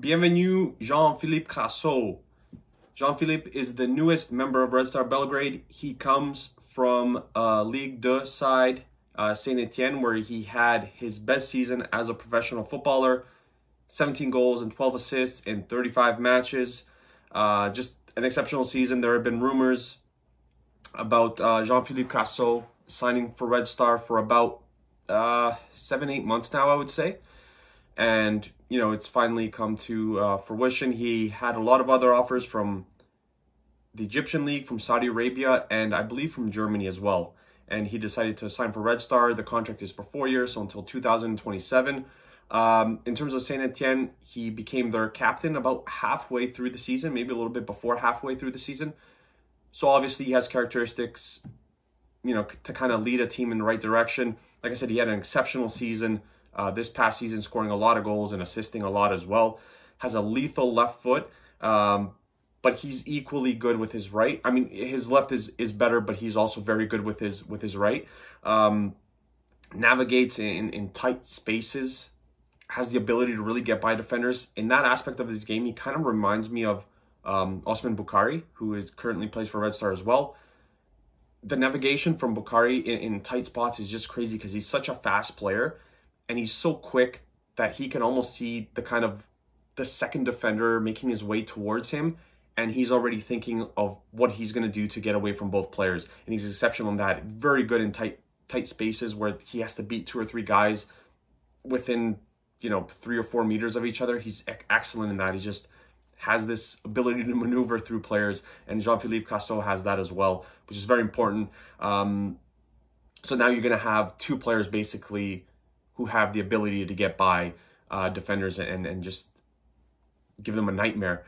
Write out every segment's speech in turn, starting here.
Bienvenue, Jean-Philippe Krasso. Jean-Philippe is the newest member of Red Star Belgrade. He comes from Ligue 2 side, Saint-Étienne, where he had his best season as a professional footballer. 17 goals and 12 assists in 35 matches. Just an exceptional season. There have been rumors about Jean-Philippe Krasso signing for Red Star for about 7-8 months now, I would say. And, you know, it's finally come to fruition. He had a lot of other offers from the Egyptian League, from Saudi Arabia, and I believe from Germany as well. And he decided to sign for Red Star. The contract is for 4 years, so until 2027. In terms of Saint-Étienne, he became their captain about halfway through the season, maybe a little bit before halfway through the season. So obviously he has characteristics, you know, to kind of lead a team in the right direction. Like I said, he had an exceptional season. This past season, scoring a lot of goals and assisting a lot as well. Has a lethal left foot, but he's equally good with his right. I mean, his left is better, but he's also very good with his right. Navigates in tight spaces, has the ability to really get by defenders. In that aspect of his game, he kind of reminds me of Osman Bukari, who is currently plays for Red Star as well. The navigation from Bukari in tight spots is just crazy because he's such a fast player. And he's so quick that he can almost see the kind of the second defender making his way towards him. And he's already thinking of what he's going to do to get away from both players. And he's exceptional in that. Very good in tight spaces where he has to beat 2 or 3 guys within, you know, 3 or 4 meters of each other. He's excellent in that. He just has this ability to maneuver through players. And Jean-Philippe Krasso has that as well, which is very important. So now you're going to have 2 players basically who have the ability to get by defenders and just give them a nightmare.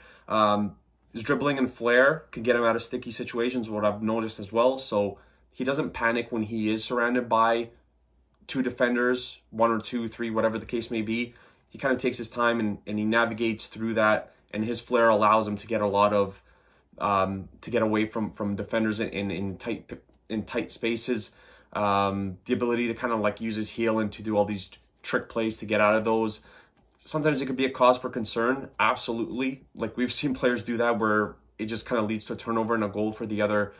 His dribbling and flair can get him out of sticky situations, what I've noticed as well. So he doesn't panic when he is surrounded by 2 defenders, 1 or 2, 3, whatever the case may be. He kind of takes his time and he navigates through that. And his flair allows him to get a lot of, to get away from defenders in tight spaces. The ability to kind of like use his heel and to do all these trick plays to get out of those. Sometimes it could be a cause for concern. Absolutely. Like we've seen players do that where it just kind of leads to a turnover and a goal for the other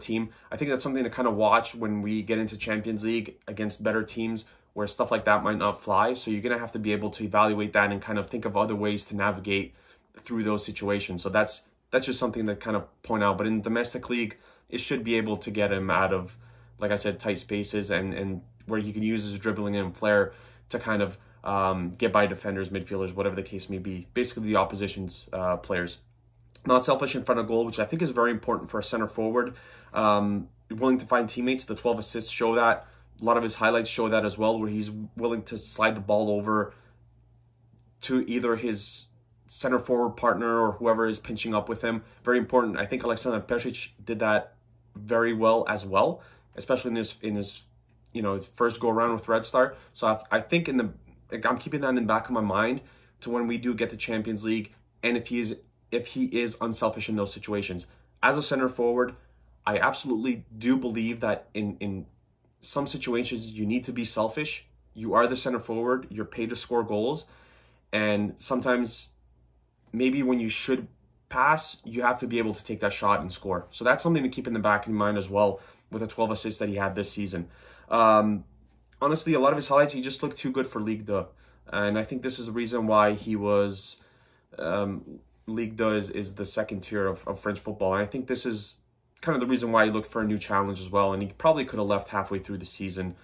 team. I think that's something to kind of watch when we get into Champions League against better teams where stuff like that might not fly. So you're going to have to be able to evaluate that and kind of think of other ways to navigate through those situations. So that's just something to kind of point out. But in the domestic league, it should be able to get him out of, like I said, tight spaces and where he can use his dribbling and flair to kind of get by defenders, midfielders, whatever the case may be. Basically, the opposition's players. Not selfish in front of goal, which I think is very important for a center forward. Willing to find teammates. The 12 assists show that. A lot of his highlights show that as well, where he's willing to slide the ball over to either his center forward partner or whoever is pinching up with him. Very important. I think Aleksandar Pesic did that very well as well, especially in his you know, his first go around with Red Star. So I think I'm keeping that in the back of my mind to when we do get to Champions League, and if he is unselfish in those situations. As a center forward, I absolutely do believe that in some situations you need to be selfish. You are the center forward, you're paid to score goals, and sometimes maybe when you should pass, you have to be able to take that shot and score. So that's something to keep in the back of your mind as well, with the 12 assists that he had this season. Honestly, a lot of his highlights, he just looked too good for Ligue 2. And I think this is the reason why he was... Ligue 2 is the second tier of French football. And I think this is kind of the reason why he looked for a new challenge as well. And he probably could have left halfway through the season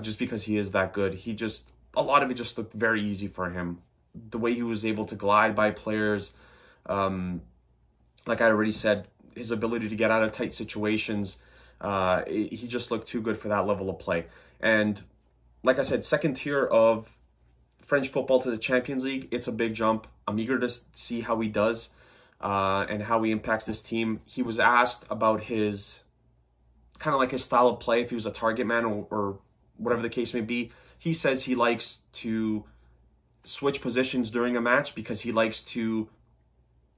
just because he is that good. He just... a lot of it just looked very easy for him. The way he was able to glide by players. Like I already said, his ability to get out of tight situations... he just looked too good for that level of play. And like I said, second tier of French football to the Champions League, it's a big jump. I'm eager to see how he does and how he impacts this team. He was asked about his, kind of like his style of play, if he was a target man or whatever the case may be. He says he likes to switch positions during a match because he likes to,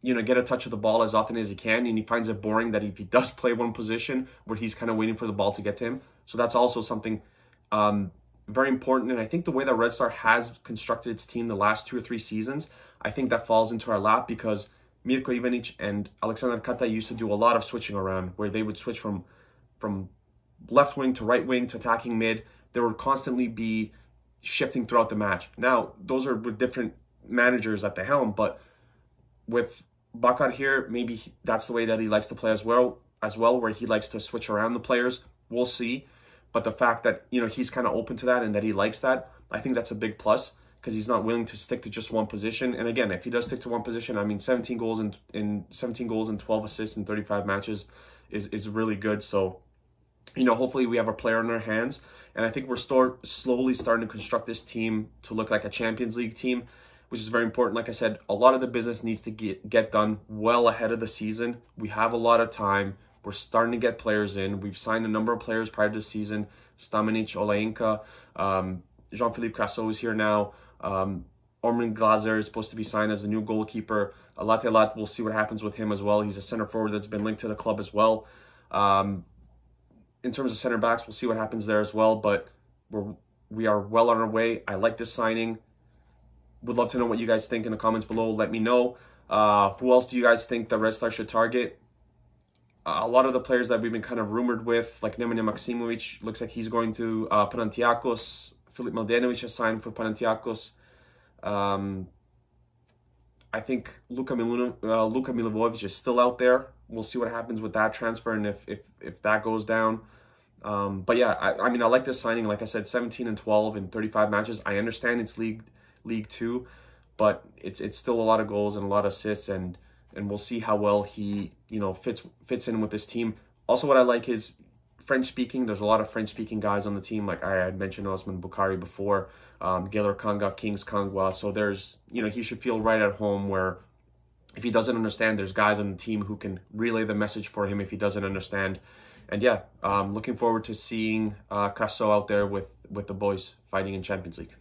you know, get a touch of the ball as often as he can. And he finds it boring that if he does play one position where he's kind of waiting for the ball to get to him. So that's also something very important. And I think the way that Red Star has constructed its team the last 2 or 3 seasons, I think that falls into our lap because Mirko Ivanić and Aleksandar Kata used to do a lot of switching around, where they would switch from left wing to right wing to attacking mid. There would constantly be shifting throughout the match. Now, those are with different managers at the helm, but with Bakar here, maybe that's the way that he likes to play as well, where he likes to switch around the players. We'll see. But the fact that, you know, he's kind of open to that and that he likes that, I think that's a big plus, because he's not willing to stick to just one position. And again, if he does stick to one position, I mean, 17 goals and 12 assists in 35 matches is really good. So, you know, hopefully we have a player in our hands. And I think we're slowly starting to construct this team to look like a Champions League team, which is very important. Like I said, a lot of the business needs to get done well ahead of the season. We have a lot of time. We're starting to get players in. We've signed a number of players prior to the season. Stamenic, Olaenka, Jean-Philippe Krasso is here now. Orman Glazer is supposed to be signed as the new goalkeeper. Alatelat, we'll see what happens with him as well. He's a center forward that's been linked to the club as well. In terms of center backs, we'll see what happens there as well. But we are well on our way. I like this signing. Would love to know what you guys think in the comments below. Let me know. Who else do you guys think the Red Star should target? A lot of the players that we've been kind of rumored with, like Nemanja Maksimovic, looks like he's going to Panathinaikos. Filip Maldanovic has signed for Panathinaikos. I think Luka Milivojevic is still out there. We'll see what happens with that transfer and if that goes down. But yeah, I mean, I like this signing. Like I said, 17 and 12 in 35 matches. I understand it's League 2, but it's still a lot of goals and a lot of assists, and we'll see how well he, you know, fits in with this team. Also, what I like is French speaking. There's a lot of French speaking guys on the team. Like I had mentioned Osman Bukari before, Geller Kanga, Kings Kangwa. So there's, you know, he should feel right at home, where if he doesn't understand, there's guys on the team who can relay the message for him if he doesn't understand. And yeah, looking forward to seeing Krasso out there with the boys fighting in Champions League.